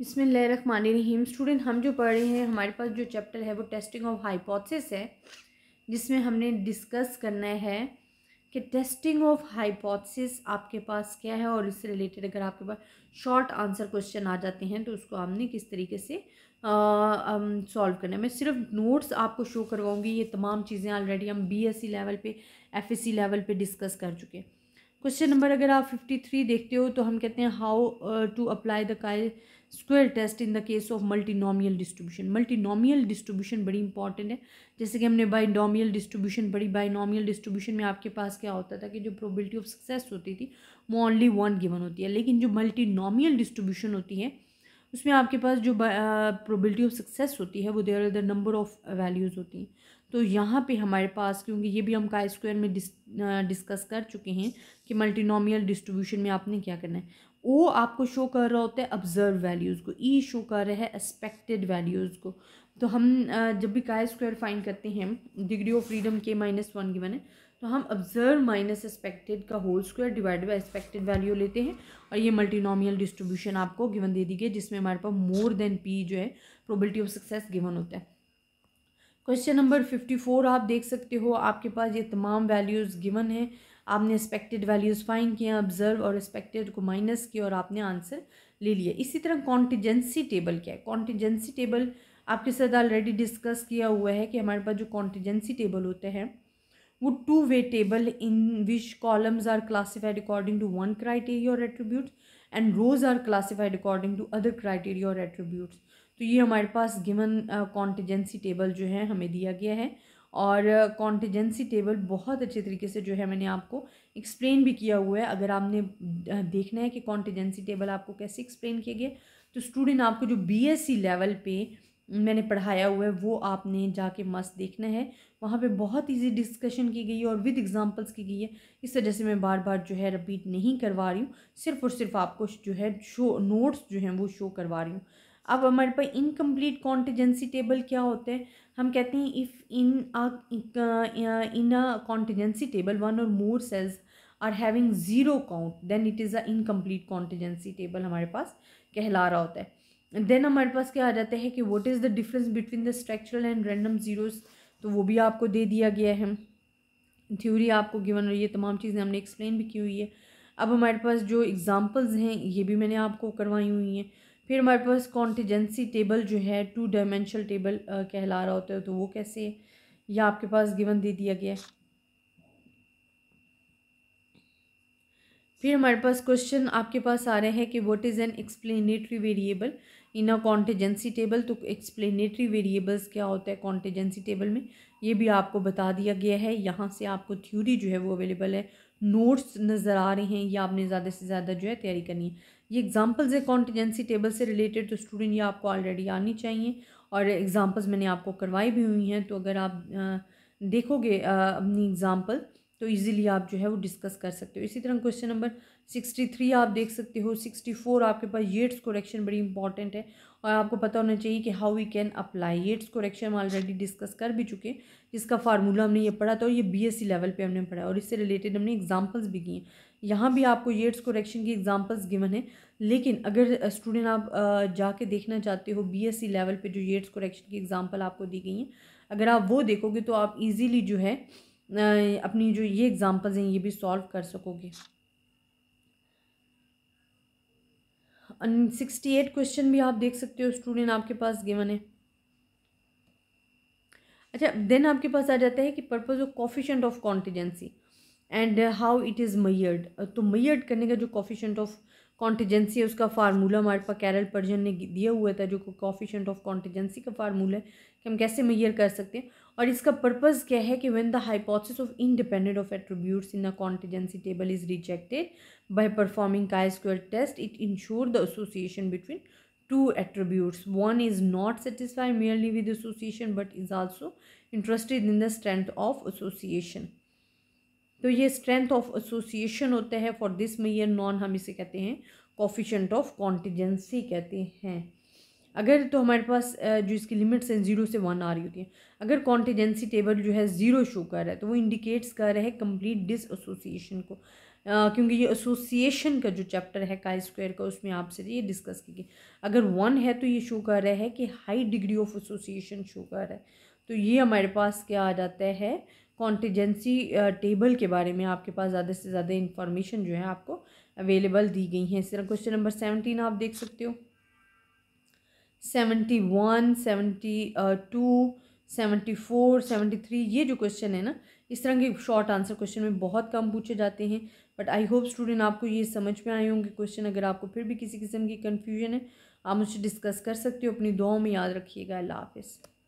बिस्मिल्लाहिर्रहमानिर्रहीम। स्टूडेंट, हम जो पढ़ रहे हैं, हमारे पास जो चैप्टर है वो टेस्टिंग ऑफ हाइपोथेसिस है, जिसमें हमने डिस्कस करना है कि टेस्टिंग ऑफ हाइपोथेसिस आपके पास क्या है, और इससे रिलेटेड अगर आपके पास शॉर्ट आंसर क्वेश्चन आ जाते हैं तो उसको हमने किस तरीके से सॉल्व करना है। मैं सिर्फ नोट्स आपको शो करवाऊँगी। ये तमाम चीज़ें ऑलरेडी हम बीएससी लेवल पे, एफएससी लेवल पे डिस्कस कर चुके हैं। क्वेश्चन नंबर अगर आप 53 देखते हो तो हम कहते हैं how to apply the chi square test in the case of multinomial distribution. Multinomial distribution बड़ी इंपॉर्टेंट है। जैसे कि हमने बाइनोमियल डिस्ट्रीब्यूशन पढ़ी। बाइनोमियल डिस्ट्रीब्यूशन में आपके पास क्या होता था कि जो प्रोबेबिलिटी ऑफ सक्सेस होती थी वो ओनली वन गिवन होती है, लेकिन जो मल्टीनोमियल डिस्ट्रीब्यूशन होती है उसमें आपके पास जो प्रोबेबिलिटी ऑफ सक्सेस होती है वो there are the number of values होती हैं। तो यहाँ पे हमारे पास, क्योंकि ये भी हम काई स्क्वायर में डिस्कस कर चुके हैं कि मल्टीनोमियल डिस्ट्रीब्यूशन में आपने क्या करना है, ओ आपको शो कर रहा होता है ऑब्जर्व वैल्यूज़ को, ई शो कर रहा है एक्सपेक्टेड वैल्यूज़ को। तो हम जब भी काई स्क्वायर फाइंड करते हैं, degree of freedom k-1 given है, तो हम ऑब्जर्व माइनस एक्सपेक्टेड का whole square divide by expected value लेते हैं, और ये मल्टीनोमियल डिस्ट्रीब्यूशन आपको गिवन दे दी गई, जिसमें हमारे पास मोर देन p जो है प्रोबेबिलिटी ऑफ सक्सेस गिवन होता है। क्वेश्चन नंबर 54 आप देख सकते हो, आपके पास ये तमाम वैल्यूज़ गिवन हैं। आपने एक्सपेक्टेड वैल्यूज़ फाइंड किए, ऑब्जर्व और एक्सपेक्टेड को माइनस किया, और आपने आंसर ले लिया। इसी तरह कॉन्टिजेंसी टेबल क्या है? कॉन्टिजेंसी टेबल आपके साथ ऑलरेडी डिस्कस किया हुआ है कि हमारे पास जो कॉन्टिजेंसी टेबल होते हैं वो two way table in which columns are classified according to one criteria or attributes and rows are classified according to other criteria or attributes. तो ये हमारे पास गिवन कॉन्टिजेंसी टेबल जो है हमें दिया गया है, और कॉन्टिजेंसी टेबल बहुत अच्छे तरीके से जो है मैंने आपको एक्सप्लेन भी किया हुआ है। अगर आपने देखना है कि कॉन्टिजेंसी टेबल आपको कैसे एक्सप्लेन किया गया, तो स्टूडेंट आपको जो बीएससी लेवल पे मैंने पढ़ाया हुआ है वो आपने जाके मस्त देखना है। वहाँ पे बहुत इजी डिस्कशन की गई है और विद एग्जांपल्स की गई है। इस वजह से मैं बार बार जो है रिपीट नहीं करवा रही हूँ, सिर्फ और सिर्फ आपको जो है शो नोट्स जो हैं वो शो करवा रही हूँ। अब हमारे पास इनकम्प्लीट कॉन्टिजेंसी टेबल क्या होता है? हम कहते हैं if in a contingency table one or more cells are having zero count then it is a incomplete contingency table हमारे पास कहला रहा होता है। देन हमारे पास क्या आ जाता है कि what is the difference between the structural and random zeros, तो वो भी आपको दे दिया गया है, थ्योरी आपको गिवन, और ये तमाम चीज़ें हमने एक्सप्लेन भी की हुई है। अब हमारे पास जो एग्जांपल्स हैं ये भी मैंने आपको करवाई हुई हैं। फिर हमारे पास कॉन्टिजेंसी टेबल जो है टू डायमेंशनल टेबल कहला रहा होता है, तो वो कैसे है यह आपके पास गिवन दे दिया गया है। फिर हमारे पास क्वेश्चन आपके पास आ रहे हैं कि what is an explanatory variable in a contingency table, तो एक्सप्लेनेटरी वेरिएबल्स क्या होता है कॉन्टिजेंसी टेबल में ये भी आपको बता दिया गया है। यहाँ से आपको थ्योरी जो है वो अवेलेबल है, नोट्स नज़र आ रहे हैं, या आपने ज़्यादा से ज़्यादा जो है तैयारी करनी है। ये एग्जाम्पल्स है कॉन्टिजेंसी टेबल से रिलेटेड, तो स्टूडेंट ये आपको ऑलरेडी आनी चाहिए, और एग्जाम्पल्स मैंने आपको करवाई भी हुई हैं। तो अगर आप देखोगे अपनी एग्ज़ाम्पल तो इजीली आप जो है वो डिस्कस कर सकते हो। इसी तरह क्वेश्चन नंबर 63 आप देख सकते हो। 64 आपके पास येट्स कोरेक्शन बड़ी इंपॉर्टेंट है, और आपको पता होना चाहिए कि how we can apply. Yates correction हम ऑलरेडी डिस्कस कर भी चुके, जिसका फार्मूला हमने ये पढ़ा था, और ये बीएससी लेवल पे हमने पढ़ा, और इससे रिलेटेड हमने एग्जाम्पल्स भी किए। यहाँ भी आपको येट्स कोरेक्शन की एग्जाम्पल्स गिवन है, लेकिन अगर स्टूडेंट आप जाके देखना चाहते हो बीएससी लेवल पर जो येट्स कोरेक्शन की एग्जाम्पल आपको दी गई हैं, अगर आप वो देखोगे तो आप ईज़िली जो है अपनी जो ये एग्जांपल्स हैं ये भी सॉल्व कर सकोगे। 68 क्वेश्चन भी आप देख सकते हो स्टूडेंट, आपके पास गिवन है। अच्छा, देन आपके पास आ जाता है कि purpose of coefficient of contingency and how it is measured, तो मेजर्ड करने का जो कोफिशिएंट ऑफ कॉन्टिजेंसी है उसका फार्मूला हमारे पास कैरल पर्जन ने दिया हुआ था, जो कोफिशिएंट ऑफ कॉन्टिजेंसी का फार्मूला है कि हम कैसे मेजर कर सकते हैं। और इसका पर्पस क्या है कि when the hypothesis of independent of attributes in a contingency table is rejected by performing chi square test it ensure the association between two attributes, one is not satisfied merely with association but is also interested in the strength of association. तो ये strength of association होता है, for this major non हम इसे कहते हैं coefficient of contingency कहते हैं। अगर तो हमारे पास जो इसकी लिमिट्स हैं 0 से 1 आ रही होती हैं, अगर कॉन्टिजेंसी टेबल जो है 0 शो कर रहा है तो वो इंडिकेट्स कर रहा है कंप्लीट डिस एसोसिएशन को। क्योंकि ये एसोसिएशन का जो चैप्टर है काई स्क्वायर का उसमें आपसे ये डिस्कस की गई। अगर 1 है तो ये शो कर रहा है कि high degree of association show कर रहा है। तो ये हमारे पास क्या आ जाता है कॉन्टिजेंसी टेबल के बारे में आपके पास ज़्यादा से ज़्यादा इन्फॉर्मेशन जो है आपको अवेलेबल दी गई हैं। इस तरह क्वेश्चन नंबर 17 आप देख सकते हो, 71, 72, 74, 73 ये जो क्वेश्चन है ना इस तरह के शॉर्ट आंसर क्वेश्चन में बहुत कम पूछे जाते हैं। बट आई होप स्टूडेंट आपको ये समझ में आए होंगे क्वेश्चन। अगर आपको फिर भी किसी किस्म की कन्फ्यूजन है आप मुझसे डिस्कस कर सकते हो। अपनी दुआओं में याद रखिएगा। अल्लाह हाफिज़।